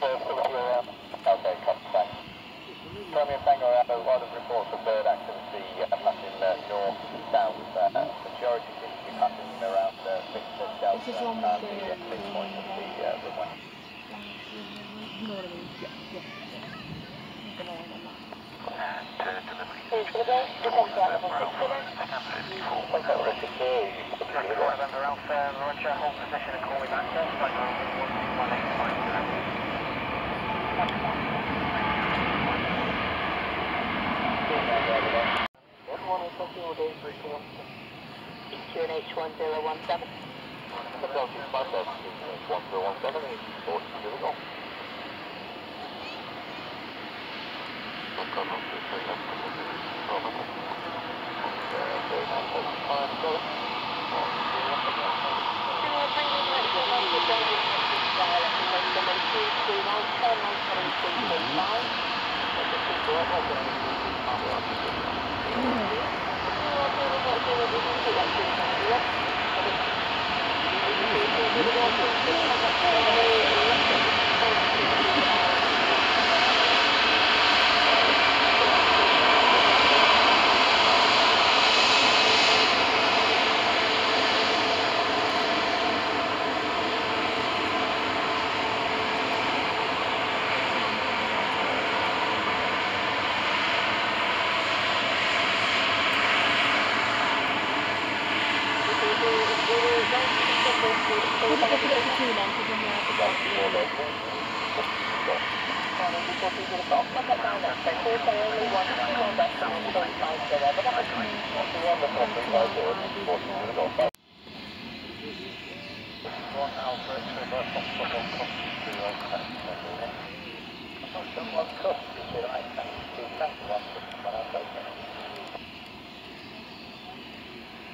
first of all around. Okay, contact. Tell me a tango around the wider reports of bird activity passing north and south. Majority seems to be passing around 6 to south and the midpoint of the runway. November Alpha, Roger, hold position and call me back. H1017. Approaching 1017, 84